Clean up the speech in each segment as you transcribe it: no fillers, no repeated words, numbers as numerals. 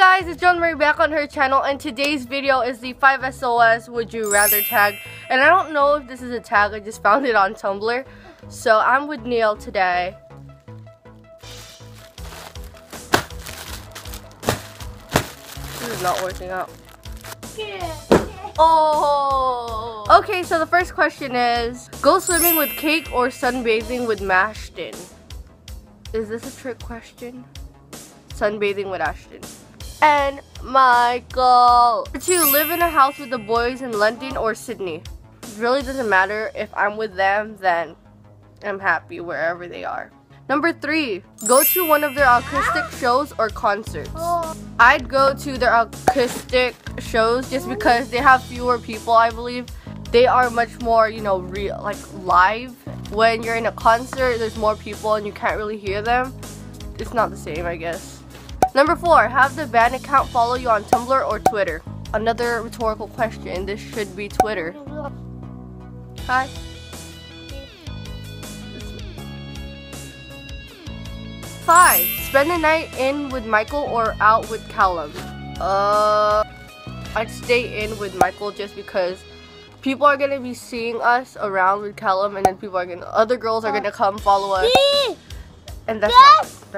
guys, it's Jillian Maree back on her channel, and today's video is the 5 SOS Would You Rather tag. And I don't know if this is a tag, I just found it on Tumblr. So I'm with Neil today. This is not working out. Oh! Okay, so the first question is, go swimming with cake or sunbathing with Maxton? Is this a trick question? Sunbathing with Ashton and Michael. To live in a house with the boys in London or Sydney. It really doesn't matter. If I'm with them, then I'm happy wherever they are. Number 3, go to one of their acoustic shows or concerts. I'd go to their acoustic shows just because they have fewer people, I believe. They are much more, you know, real, like live. When you're in a concert, there's more people and you can't really hear them. It's not the same, I guess. Number 4, have the band account follow you on Tumblr or Twitter. Another rhetorical question. This should be Twitter. Hi. Hi. Spend the night in with Michael or out with Calum? I'd stay in with Michael just because people are gonna be seeing us around with Calum, and then other girls are gonna come follow us, and that's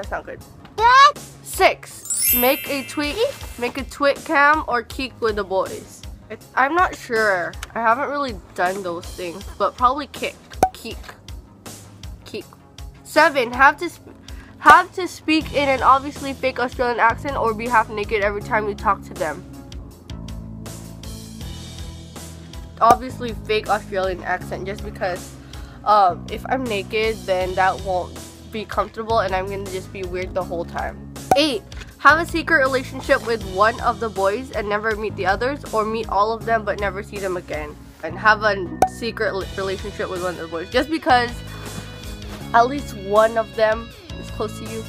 not good. 6, make a tweet cam or kick with the boys. I'm not sure. I haven't really done those things, but probably kick. 7, have to speak in an obviously fake Australian accent or be half naked every time you talk to them. Obviously fake Australian accent just because if I'm naked, then that won't be comfortable and I'm gonna just be weird the whole time. 8, have a secret relationship with one of the boys and never meet the others, or meet all of them but never see them again. And have a secret relationship with one of the boys just because at least one of them is close to you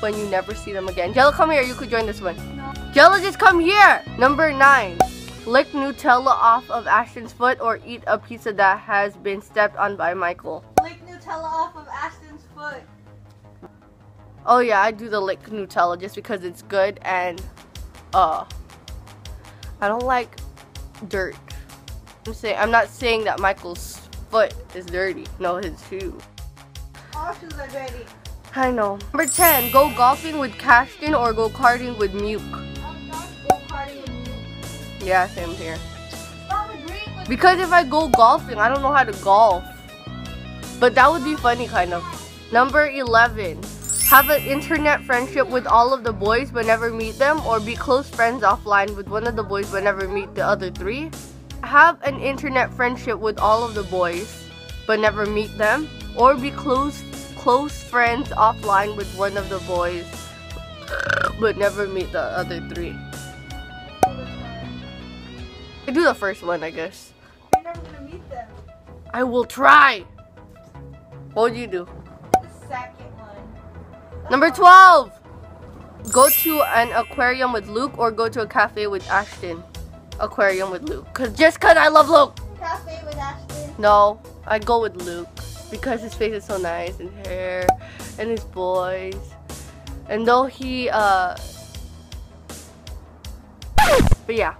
when you never see them again. Jella, come here, you could join this one. No. Jella, just come here! Number 9. Lick Nutella off of Ashton's foot or eat a pizza that has been stepped on by Michael. Lick Nutella off of Ashton's foot. Oh yeah, I do the lick Nutella just because it's good, and I don't like dirt. I'm not saying that Michael's foot is dirty. No, his shoe. All shoes are dirty. I know. Number 10, go golfing with Ashton or go karting with Muke. Yeah, same here. Because if I go golfing, I don't know how to golf. But that would be funny, kind of. Number 11. Have an internet friendship with all of the boys but never meet them, or be close friends offline with one of the boys but never meet the other 3. Have an internet friendship with all of the boys but never meet them, or be close friends offline with one of the boys but never meet the other 3. I do the first one, I guess. You're never gonna meet them. I will try. What would you do? The second one. Number 12. Go to an aquarium with Luke or go to a cafe with Ashton. Aquarium with Luke. Just cause I love Luke. Cafe with Ashton. No, I go with Luke because his face is so nice, and hair, and his boys. And though he but yeah.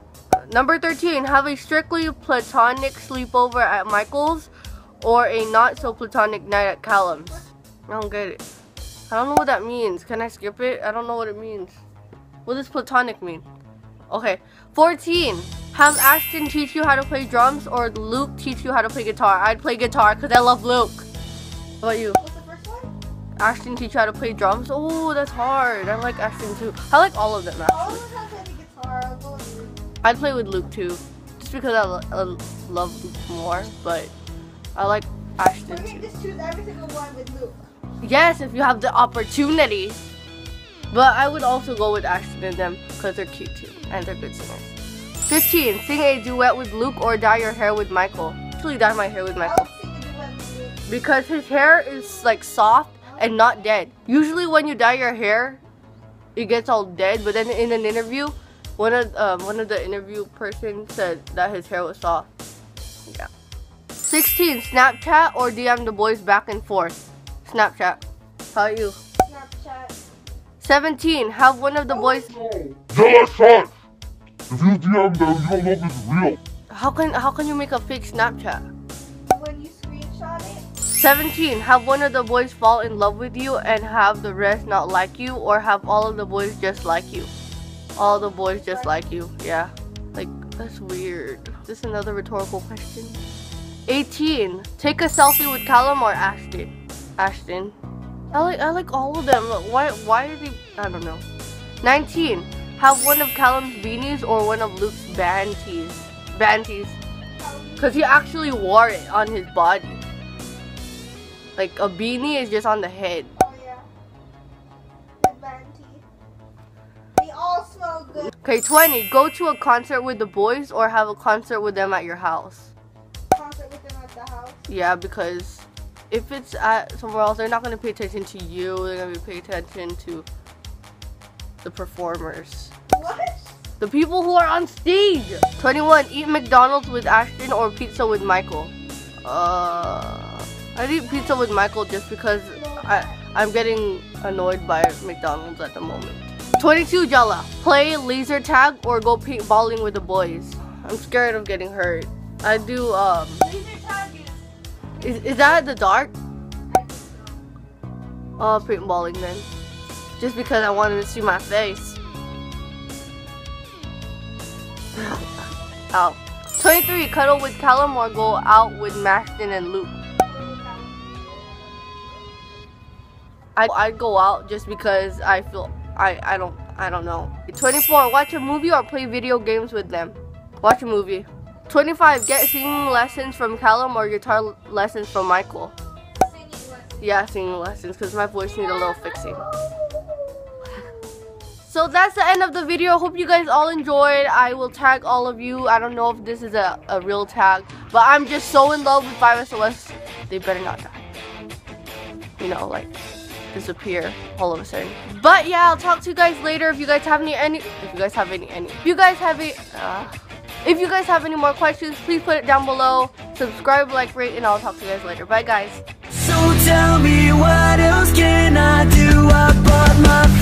Number 13, have a strictly platonic sleepover at Michael's or a not-so-platonic night at Calum's. I don't get it. I don't know what that means. Can I skip it? I don't know what it means. What does platonic mean? Okay. 14, have Ashton teach you how to play drums or Luke teach you how to play guitar. I'd play guitar because I love Luke. What about you? What's the first one? Ashton teach you how to play drums. Oh, that's hard. I like Ashton too. I like all of them, actually. All of them have to play the guitar. I'll go with Luke. I'd play with Luke too, just because I love Luke more, but I like Ashton too. You can just choose every single one with Luke. Yes, if you have the opportunity. But I would also go with Ashton and them because they're cute too, and they're good singers. 15, sing a duet with Luke or dye your hair with Michael. Actually, dye my hair with Michael. I would sing a duet with Luke. Because his hair is like soft and not dead. Usually when you dye your hair, it gets all dead, but then in an interview, one of the interview person said that his hair was soft. Yeah. 16, Snapchat or DM the boys back and forth. Snapchat. How about you? Snapchat. 17. Have one of the boys. Jella shot. If you DM them, you don't know if it's real. How can you make a fake Snapchat? When you screenshot it. 17. Have one of the boys fall in love with you and have the rest not like you, or have all of the boys just like you. All the boys just like you. Yeah. Like, that's weird. Is this another rhetorical question? 18. Take a selfie with Calum or Ashton. Ashton. I like all of them. Why are they? I don't know. 19. Have one of Calum's beanies or one of Luke's banties. Banties. Because he actually wore it on his body. Like, a beanie is just on the head. Oh, yeah. The banty. They all smell good. Okay, 20. Go to a concert with the boys or have a concert with them at your house. Concert with them at the house? Yeah, because if it's at somewhere else, they're not going to pay attention to you. They're going to pay attention to the performers. What? The people who are on stage. 21. Eat McDonald's with Ashton or pizza with Michael. I'd eat pizza with Michael just because I'm getting annoyed by McDonald's at the moment. 22. Jella. Play laser tag or go paintballing with the boys. I'm scared of getting hurt. I do laser tag. Is that the dark? I think so. Paintballing then. Just because I wanted to see my face. Ow. 23. Cuddle with Calum or go out with Maxton and Luke. I'd go out just because I feel I don't know. 24. Watch a movie or play video games with them. Watch a movie. 25. Get singing lessons from Calum or guitar lessons from Michael. Singing lessons. Yeah, singing lessons, because my voice needs a little fixing. So that's the end of the video. Hope you guys all enjoyed. I will tag all of you. I don't know if this is a real tag, but I'm just so in love with 5SOS. They better not die. You know, like, disappear all of a sudden. But yeah, I'll talk to you guys later. If you guys have if you guys have any more questions, please put it down below. Subscribe, like, rate, and I'll talk to you guys later. Bye, guys. So tell me, what else can I do? I bought my